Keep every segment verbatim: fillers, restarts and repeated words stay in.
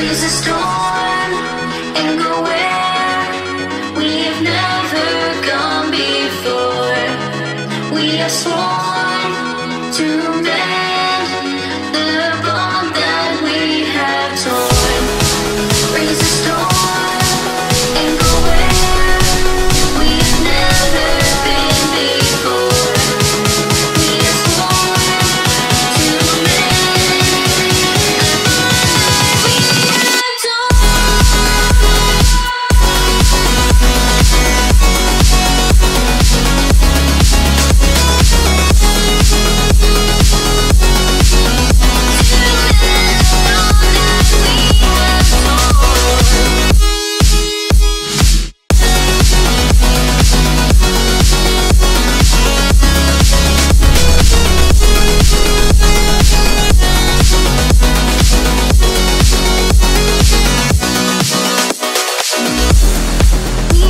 freeze a storm and go where we have never gone before. We are sworn to mend the bond that we have torn. Freeze a storm and go where we have never been before. We are sworn to mend the bond that we have torn. We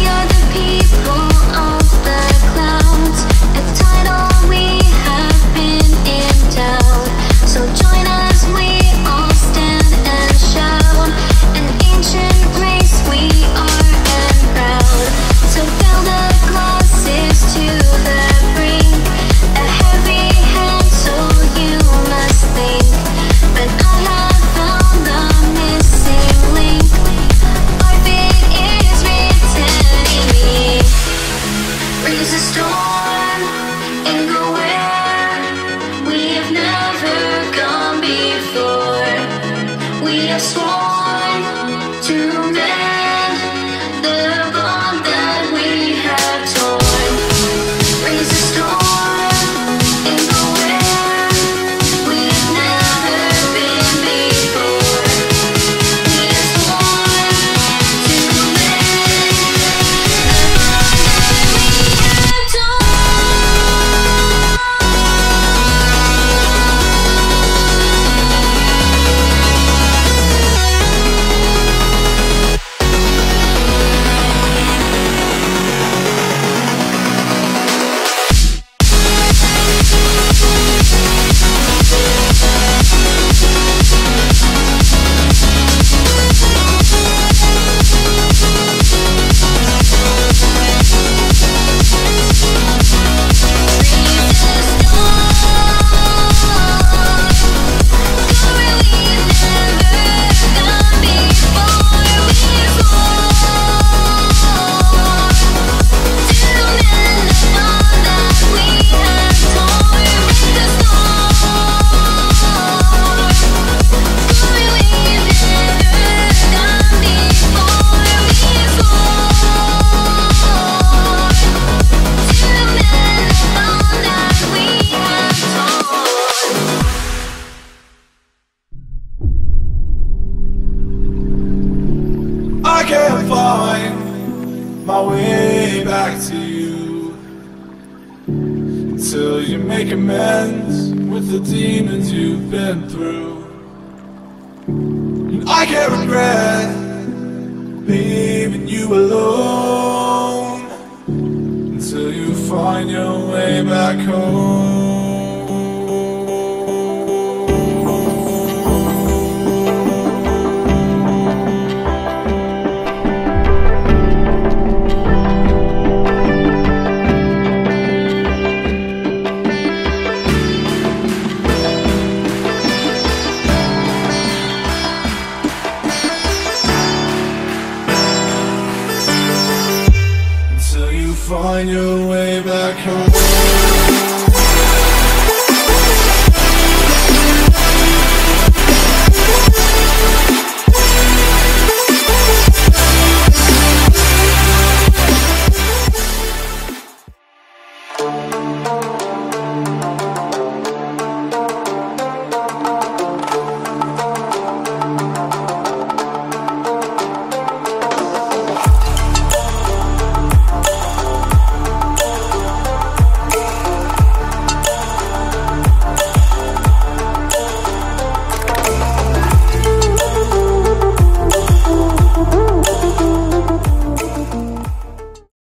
are the people of the clouds. It's tight all we have been in doubt. So join us, we all stand and shout. An ancient race we are and proud. So fill the glasses to the brink. A heavy hand, so you must think. But I have found the missing link. Our fate is returning. Raise a storm and go where we have never gone before. We are sworn to mend the bond that we have torn. Raise a storm and go where we have never been before. We are sworn to mend the bond that we have torn. I can't find my way back to you until you make amends with the demons you've been through. And I can't regret leaving you alone until you find your way back home. Find your way back.